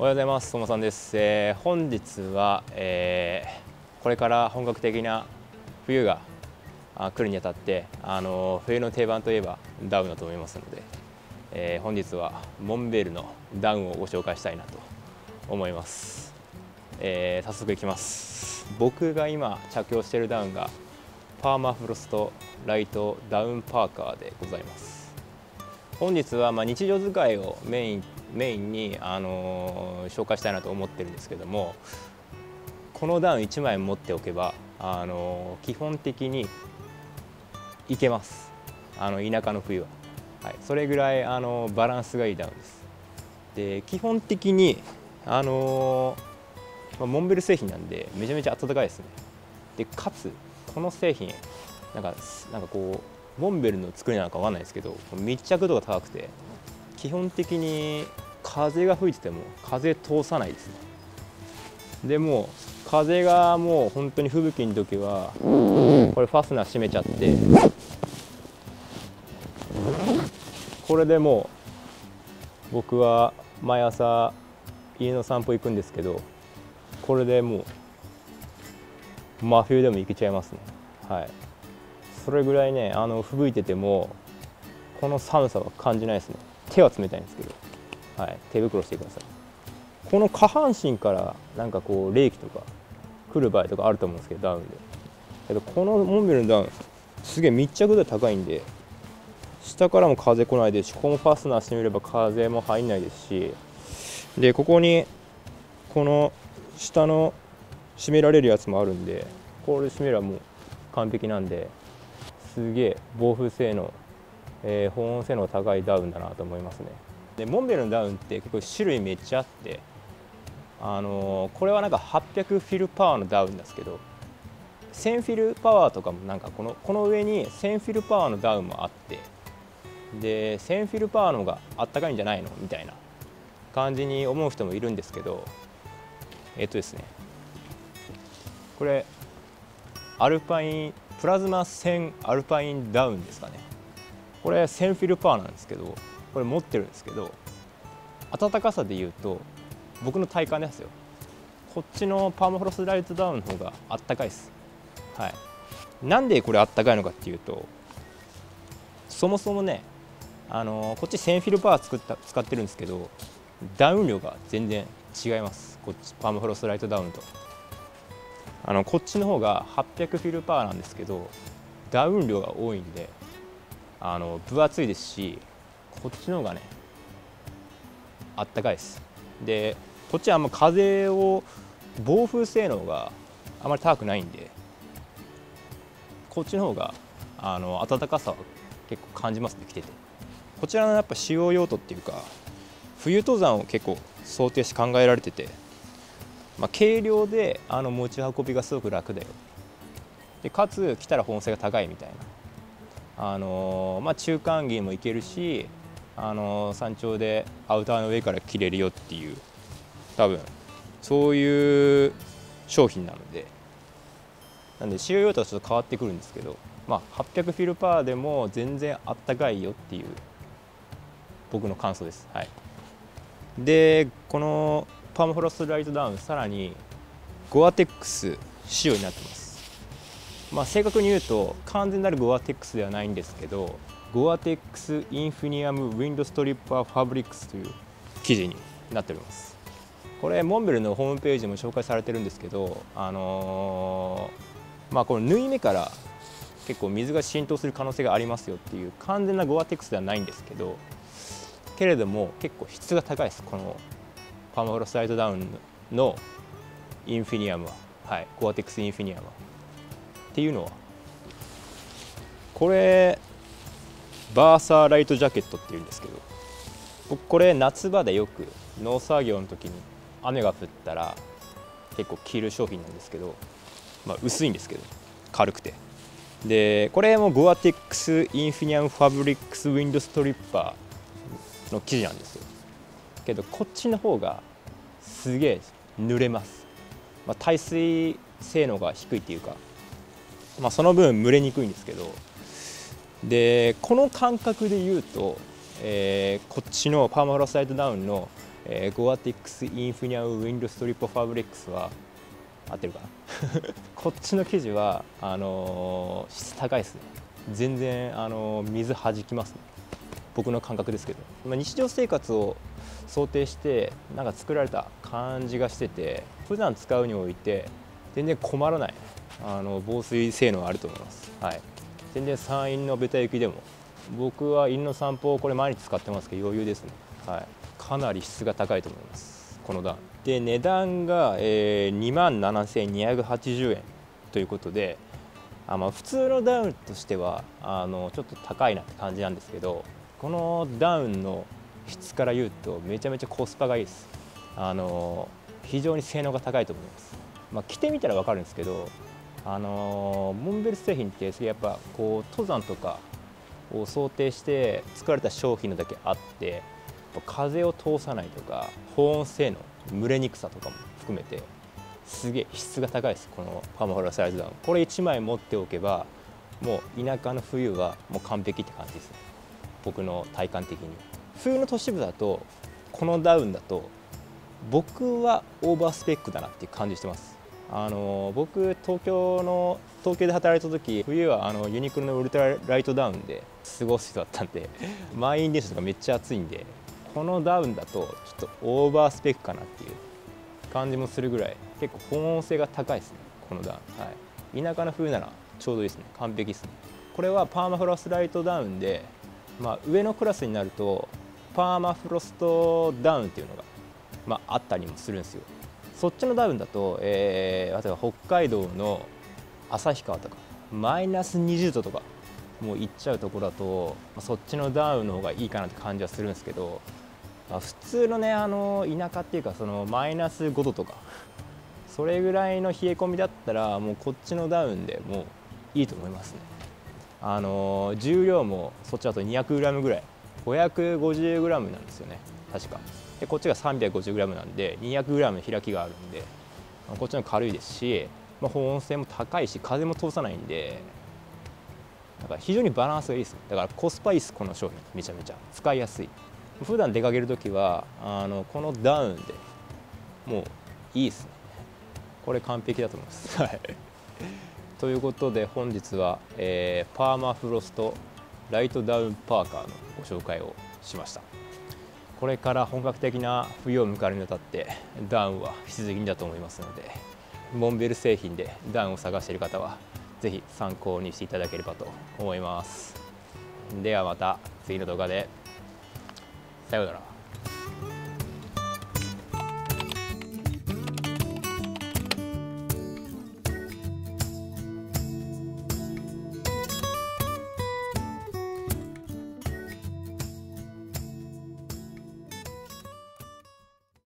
おはようございます、ともさんです。本日は、これから本格的な冬が来るにあたって、冬の定番といえばダウンだと思いますので、本日はモンベールのダウンをご紹介したいなと思います。早速いきます。僕が今着用しているダウンがパーマフロストライトダウンパーカーでございます。本日は日常使いをメインに紹介したいなと思ってるんですけども、このダウン1枚持っておけば基本的にいけます。田舎の冬は、はい、それぐらいバランスがいいダウンです。で、基本的にモンベル製品なんでめちゃめちゃ暖かいですね。でかつこの製品なんかこうモンベルの作りなのかわかんないですけど、密着度が高くて基本的に風が吹いてても風通さないですね。でも風がもう本当に吹雪の時はこれファスナー閉めちゃって、これでもう僕は毎朝家の散歩行くんですけど、これでもう真冬でも行けちゃいますね。はい、それぐらいね、吹雪いててもこの寒さは感じないですね。手は冷たいんですけど、はい、手袋してください。この下半身からなんかこう冷気とか来る場合とかあると思うんですけど、ダウンでこのモンベルのダウンすげえ密着度高いんで、下からも風来ないですし、ここもファスナーしてみれば風も入んないですし、でここにこの下の締められるやつもあるんで、これ締めればもう完璧なんで、すげえ防風性能、保温性能が高いダウンだなと思いますね。でモンベルのダウンって結構種類めっちゃあって、これはなんか800フィルパワーのダウンですけど、1000フィルパワーとかもなんかこの上に1000フィルパワーのダウンもあって、で1000フィルパワーの方があったかいんじゃないのみたいな感じに思う人もいるんですけど、ですね、これアルパインプラズマ1000アルパインダウンですかね。これ1000フィルパーなんですけど、これ持ってるんですけど、暖かさでいうと僕の体感ですよ、こっちのパーマフロストライトダウンの方があったかいです。はい、なんでこれあったかいのかっていうと、そもそもね、こっち1000フィルパー使ってるんですけど、ダウン量が全然違います。こっちパーマフロストライトダウンとこっちの方が800フィルパーなんですけど、ダウン量が多いんで分厚いですし、こっちの方がねあったかいです。でこっちはあんま風を防風性能があまり高くないんで、こっちの方が暖かさを結構感じますね、着てて。こちらのやっぱ使用用途っていうか、冬登山を結構想定して考えられてて、軽量で持ち運びがすごく楽だよ、でかつ着たら保温性が高いみたいな。中間着もいけるし、山頂でアウターの上から着れるよっていう、多分そういう商品なので、なんで使用用途はちょっと変わってくるんですけど、800フィルパーでも全然あったかいよっていう僕の感想です。はい、でこのパーマフロストライトダウン、さらにゴアテックス仕様になってます。正確に言うと完全なるゴアテックスではないんですけど、ゴアテックスインフィニアムウィンドストリッパーファブリックスという生地になっております。これモンベルのホームページでも紹介されてるんですけど、この縫い目から結構水が浸透する可能性がありますよっていう、完全なゴアテックスではないんですけど、けれども結構質が高いです、このパーマフロストライトダウンのインフィニアムは。はい、ゴアテックスインフィニアムはっていうのは、これバーサーライトジャケットっていうんですけど、僕これ夏場でよく農作業の時に雨が降ったら結構着る商品なんですけど、薄いんですけど軽くて、でこれもゴアテックスインフィニアムファブリックスウィンドストリッパーの生地なんですよ。けどこっちの方がすげえ濡れます。耐水性能が低いっていうか、その分蒸れにくいんですけど、でこの感覚で言うと、こっちのパーマフロストライトダウンの、Gore-Tex インフィニアムウィンドストリップファブリックスは合ってるかなこっちの生地は質高いですね。全然水弾きますね、僕の感覚ですけど、まあ、日常生活を想定してなんか作られた感じがしてて、普段使うにおいて全然困らない防水性能あると思います、はい、全然山陰のベタ雪でも僕は犬の散歩をこれ毎日使ってますけど余裕ですね、はい、かなり質が高いと思いますこの段で。値段が27,280 円ということで、まあ、普通のダウンとしてはちょっと高いなって感じなんですけど、このダウンの質から言うとめちゃめちゃコスパがいいです。非常に性能が高いと思います、まあ、着てみたら分かるんですけど、モンベル製品ってやっぱこう登山とかを想定して作られた商品のだけあって、風を通さないとか保温性能、蒸れにくさとかも含めてすげえ質が高いです。このカモフラサイズダウン、これ1枚持っておけばもう田舎の冬はもう完璧って感じですね、僕の体感的に。冬の都市部だとこのダウンだと僕はオーバースペックだなっていう感じしてます。僕東京で働いた時、冬はユニクロのウルトラライトダウンで過ごす人だったんで満員電車とかめっちゃ暑いんで、このダウンだとちょっとオーバースペックかなっていう感じもするぐらい結構保温性が高いですねこのダウン、はい、田舎の冬ならちょうどいいですね、完璧ですね。これはパーマフロストライトダウンで、まあ、上のクラスになるとパーマフロストダウンっていうのが、まあ、あったりもするんですよ。そっちのダウンだと、例えば北海道の旭川とかマイナス20度とかもう行っちゃうところだと、まあ、そっちのダウンの方がいいかなって感じはするんですけど、まあ、普通のね田舎っていうかそのマイナス5度とかそれぐらいの冷え込みだったらもうこっちのダウンでもういいと思いますね。重量もそっちだと 200g ぐらい 550g なんですよね確かで、こっちが 350g なんで 200g の開きがあるんで、こっちの軽いですし、まあ、保温性も高いし風も通さないんで、だから非常にバランスがいいです。だからコスパいいですこの商品、めちゃめちゃ使いやすい。普段出かけるときはこのダウンでもういいですね、これ完璧だと思いますということで本日は、パーマフロストライトダウンパーカーのご紹介をしました。これから本格的な冬を迎えるにあたってダウンは必需品だと思いますので、モンベル製品でダウンを探している方は是非参考にしていただければと思います。ではまた次の動画で、さようなら。